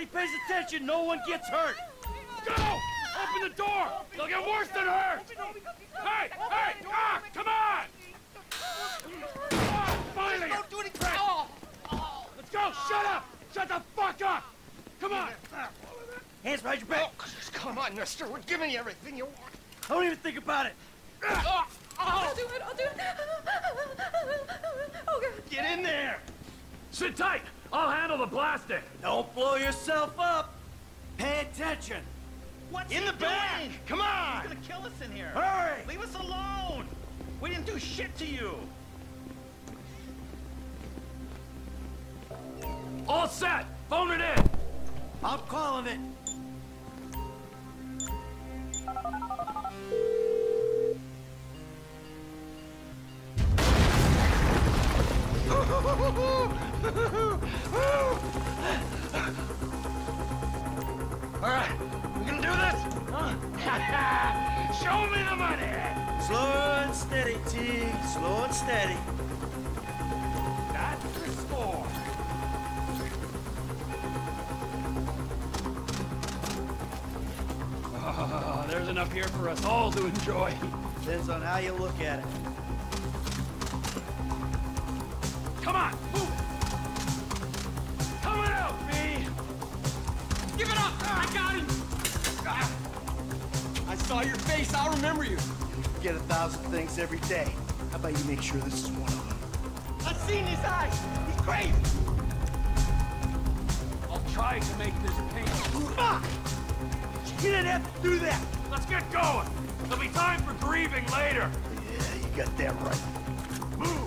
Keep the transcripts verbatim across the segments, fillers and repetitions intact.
Everybody pays attention. No one gets hurt. Go! Open the door. They'll get worse than hurt. Hey, hey, ah, come on! Ah, finally! Don't do anything. Let's go. Shut up. Shut the fuck up. Come on. Hands behind your back. Oh, come on, mister. We're giving you everything you want. Don't even think about it. Ah. Oh. I'll do it. I'll do it. Oh, God. Get in there. Sit tight. I'll handle the plastic. Don't blow yourself up. Pay attention. What's in the back? Come on. He's gonna kill us in here. Hurry. Leave us alone. We didn't do shit to you. All set. Phone it in. I'm calling it. Alright, we can do this? Huh? Show me the money! Slow and steady, T. Slow and steady. That's the score. Oh, there's enough here for us all to enjoy. Depends on how you look at it. Come on, move! Come on out, me! Give it up! I got him! I saw your face, I'll remember you. You get a thousand things every day. How about you make sure this is one of them? I've seen his eyes! He's crazy! I'll try to make this pain. Fuck! You didn't have to do that! Let's get going! There'll be time for grieving later! Yeah, you got that right. Move!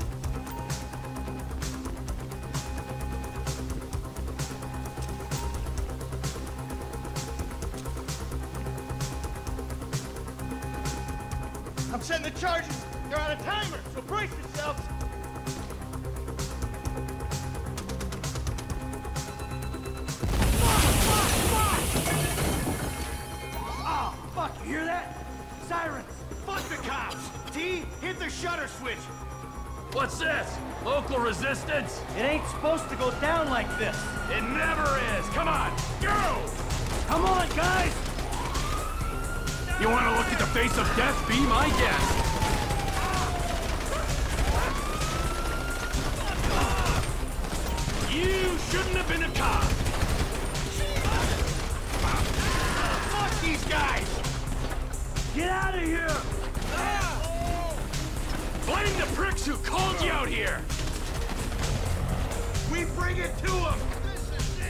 I'm setting the charges. They're on a timer, so brace yourselves. Oh, fuck, you hear that? Sirens. Fuck the cops. T, hit the shutter switch. What's this? Local resistance? It ain't supposed to go down like this. It never is. Come on, go! Come on, guys! You want to look at the face of death? Be my guest. You shouldn't have been a cop. Fuck these guys. Get out of here. Blame the pricks who called you out here. We bring it to them.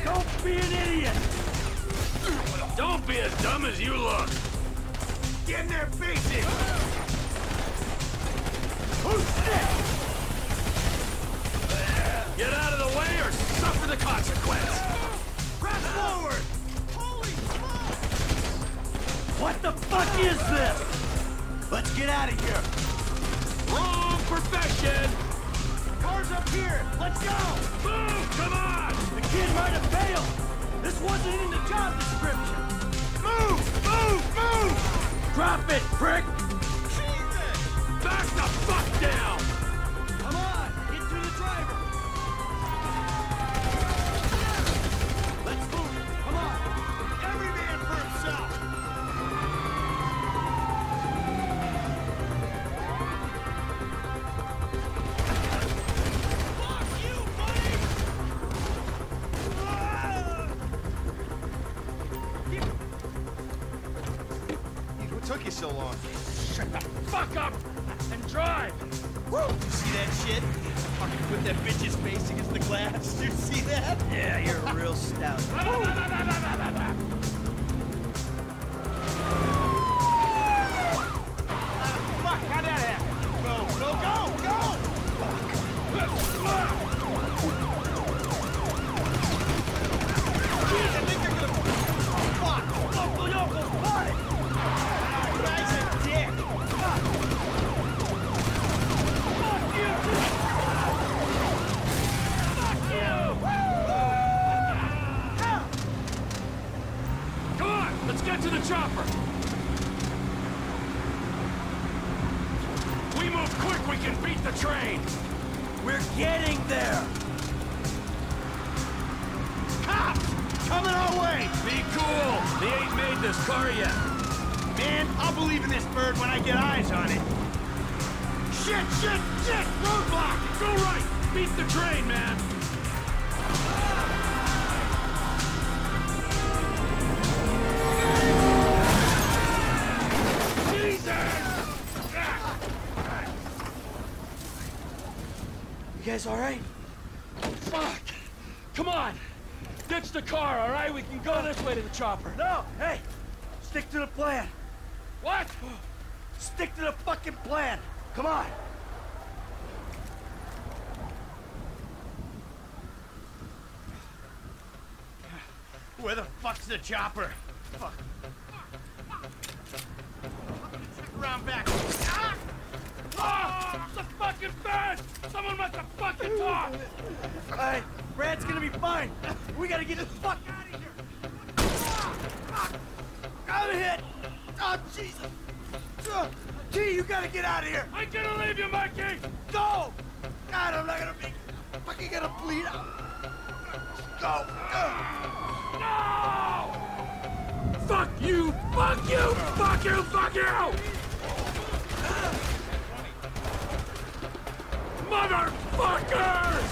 Don't be an idiot. Don't be as dumb as you look. Get in their faces! Who's that? Get out of the way or suffer the consequence! Press forward! Holy fuck! What the fuck is this? Let's get out of here! Wrong profession! Car's up here! Let's go! Move! Come on! The kid might have failed! This wasn't in the job description! Move! Move! Move! Drop it, prick! Jesus! Back the fuck down! Come on, get to the driver! Let's move it, come on! Every man for himself! Fuck you, buddy! Keep it. Took you so long. Shut the fuck up and drive. Woo! You see that shit? I can put that bitch's face against the glass. You see that? Yeah, you're a real stout. Fuck! How'd that happen? Go, go, go, go! Fuck! Jeez, I think they're gonna. Fuck! Fuck! Fuck! Fuck! Fuck! Fuck! Fuck! Get to the chopper! We move quick, we can beat the train! We're getting there! Cops! Coming over! away! Be cool! They ain't made this car yet. Man, I'll believe in this bird when I get eyes on it. Shit, shit, shit! Roadblock! Go right! Beat the train, man! You guys all right? Fuck! Come on! Ditch the car, all right? We can go this way to the chopper. No! Hey! Stick to the plan. What? Stick to the fucking plan. Come on! Where the fuck's the chopper? Fuck. Stick around back. Ah! Oh, it's a fucking fence! Someone must have fucking talked! All right, Brad's gonna be fine. We gotta get the fuck out of here! Ah, ah, I'm hit! Oh, Jesus! Uh, Gee, you gotta get out of here! I'm gonna leave you, Mikey! Go! God, I'm not gonna be... I'm fucking gonna bleed out! Go! Uh. No! Fuck you! Fuck you! Fuck you! Fuck you! Motherfuckers!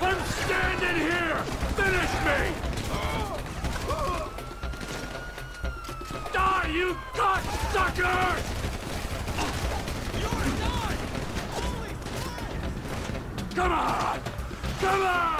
I'm standing here! Finish me! Die, you cocksuckers! You're done! Holy fuck! Come on! Come on!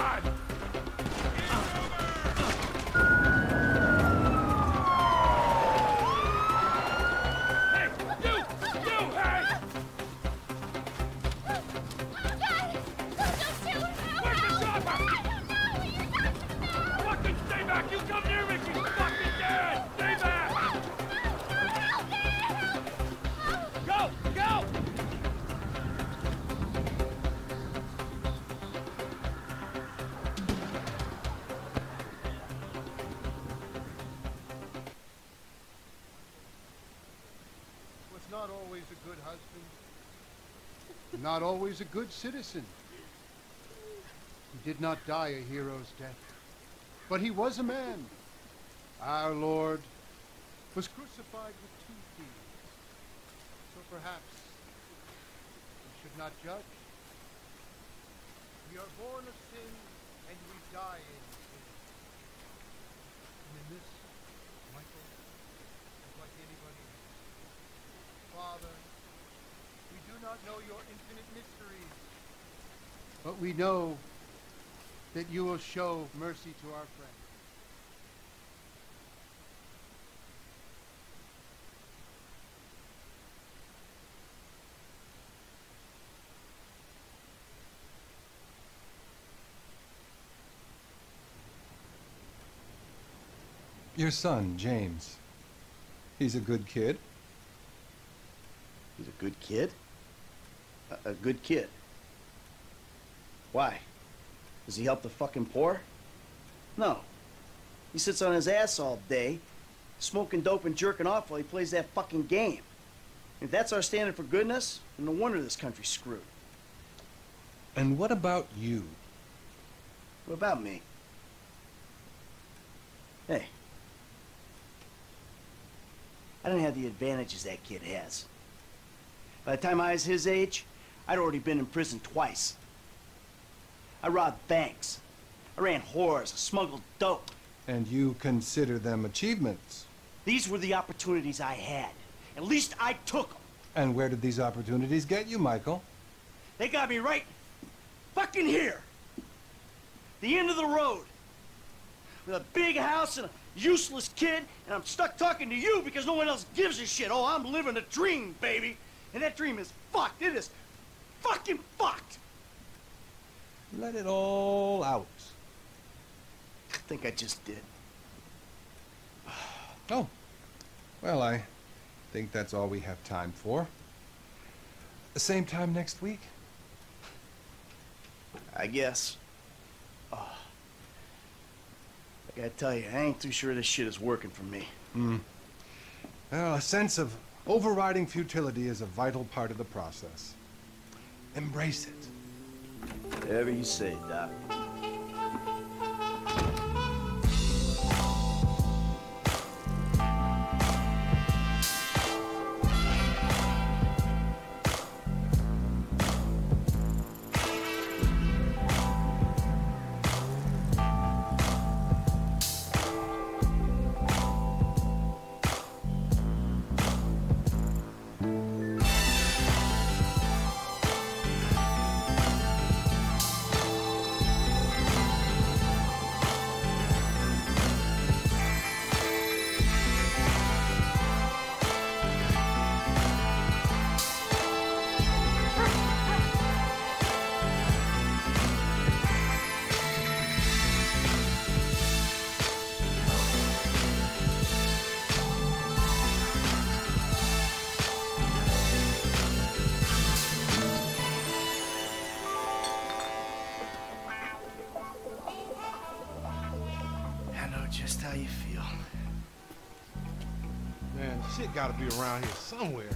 Not always a good husband, not always a good citizen. He did not die a hero's death, but he was a man. Our Lord was crucified with two thieves, so perhaps we should not judge. We are born of sin, and we die in sin. And in this, Michael is like anybody else. Father, we do not know your infinite mysteries, but we know that you will show mercy to our friends. Your son, James, he's a good kid. He's a good kid? A, a good kid? Why? Does he help the fucking poor? No. He sits on his ass all day, smoking dope and jerking off while he plays that fucking game. If that's our standard for goodness, then no wonder this country's screwed. And what about you? What about me? Hey. I don't have the advantages that kid has. By the time I was his age, I'd already been in prison twice. I robbed banks. I ran whores. I smuggled dope. And you consider them achievements? These were the opportunities I had. At least I took them. And where did these opportunities get you, Michael? They got me right fucking here. The end of the road. With a big house and a useless kid, and I'm stuck talking to you because no one else gives a shit. Oh, I'm living a dream, baby. And that dream is fucked. It is fucking fucked. Let it all out. I think I just did. Oh. Well, I think that's all we have time for. The same time next week? I guess. Oh. I gotta tell you, I ain't too sure this shit is working for me. Hmm. Well, a sense of overriding futility is a vital part of the process. Embrace it. Whatever you say, Doc. Gotta be around here somewhere.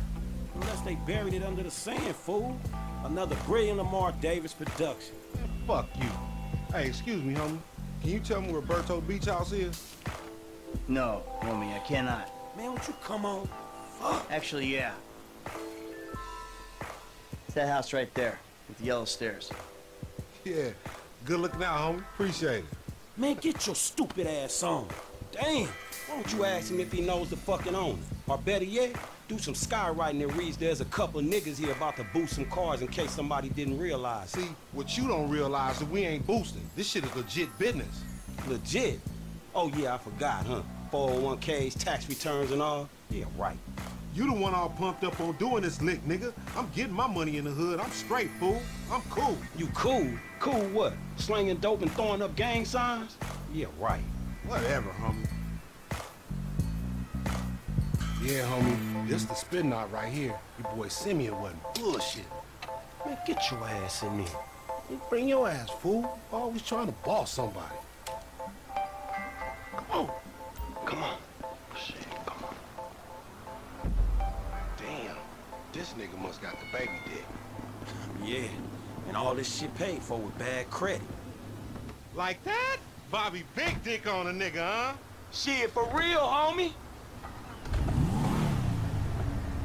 Unless they buried it under the sand, fool. Another brilliant Lamar Davis production. Man, fuck you. Hey, excuse me, homie. Can you tell me where Berto Beach House is? No, homie, I cannot. Man, won't you come on? Fuck. Actually, yeah. It's that house right there, with the yellow stairs. Yeah, good looking out, homie. Appreciate it. Man, get your stupid ass on. Damn, why don't you ask him if he knows the fucking owner? Or better yet, do some skywriting that reads there's a couple of niggas here about to boost some cars in case somebody didn't realize. See, what you don't realize is we ain't boosting. This shit is legit business. Legit? Oh yeah, I forgot, huh? four oh one Ks, tax returns and all? Yeah, right. You the one all pumped up on doing this lick, nigga. I'm getting my money in the hood. I'm straight, fool. I'm cool. You cool? Cool what? Slinging dope and throwing up gang signs? Yeah, right. Whatever, homie. Yeah, homie, this the spin knot right here. Your boy Simeon wasn't bullshit. Man, get your ass in there. You bring your ass, fool. Always trying to boss somebody. Come on. Come on. Shit, come on. Damn, this nigga must got the baby dick. Yeah, and all this shit paid for with bad credit. Like that? Bobby big dick on a nigga, huh? Shit, for real, homie.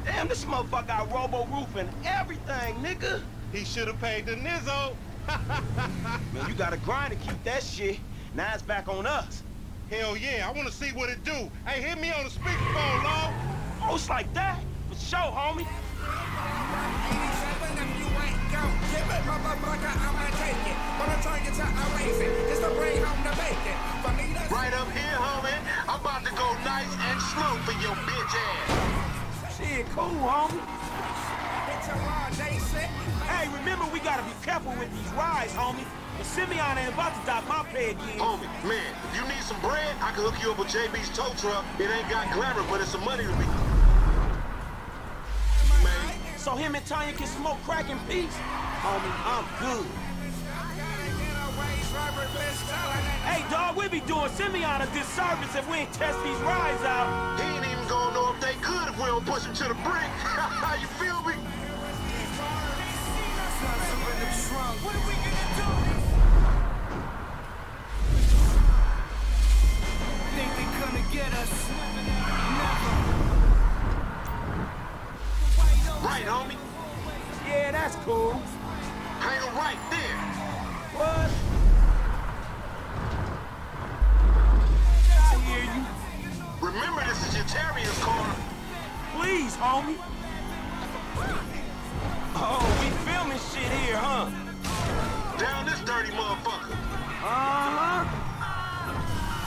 Damn, this motherfucker got robo-roof and everything, nigga. He should've paid the nizzo. Man, you gotta grind to keep that shit. Now it's back on us. Hell yeah, I wanna see what it do. Hey, hit me on the speakerphone, Lord. Oh, it's like that? For sure, homie. eighty-seven, if you ain't go, give it, motherfucker, I'ma take it. Wanna take it till I raise it. It's the way I'm to make it. For me, that's right up here, homie. I'm about to go nice and slow for your bitch ass. Shit, cool, homie. Hey, remember, we gotta be careful with these rides, homie. But Simeon ain't about to dock my pay again. Homie, man, you need some bread? I can hook you up with J B's tow truck. It ain't got glamour, but it's some money to be... Man. So him and Tanya can smoke crack in peace? Homie, I'm good. Hey, dog, we be doing Simeon a disservice if we ain't test these rides out. He ain't even gonna know if they could if we don't push him to the brink. You feel me? What are we gonna do? Think they gonna get us? Never. Right, homie. Yeah, that's cool. Hang right there. What? Remember, this is Yetarian's corner. Please, homie. Oh, we filming shit here, huh? Down this dirty motherfucker. Uh-huh.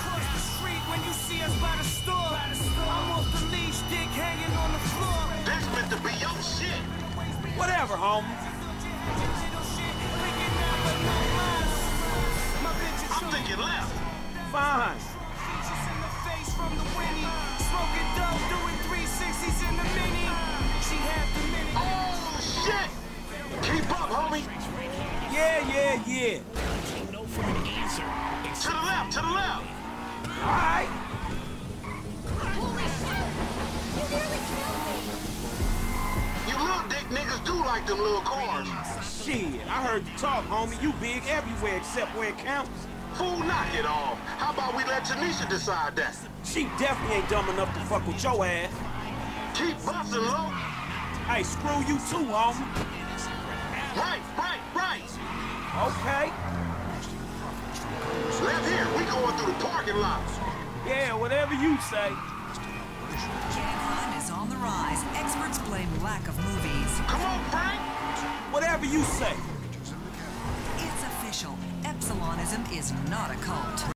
Cross the street when you see us by the store. By the store. I'm off the leash, dick hanging on the floor. This meant to be your shit. Whatever, homie. I'm thinking left. Fine. From the Winnie, smoking dope, doing three sixties in the mini. She had the mini. Oh shit! Keep up, homie. Yeah, yeah, yeah. To the left, to the left. All right. Holy shit! You nearly killed me. You little dick Niggas do like them little cars. Shit, I heard you talk, homie. You big everywhere except where it counts. Fool, knock it off. How about we let Tanisha decide that? She definitely ain't dumb enough to fuck with your ass. Keep bustin', low. Hey, screw you too, homie. Right, right, right. Okay. Left here. We going through the parking lot. Yeah, whatever you say. Is on the rise. Experts blame lack of movies. Come on, Frank! Whatever you say. It's official. Epsilonism is not a cult.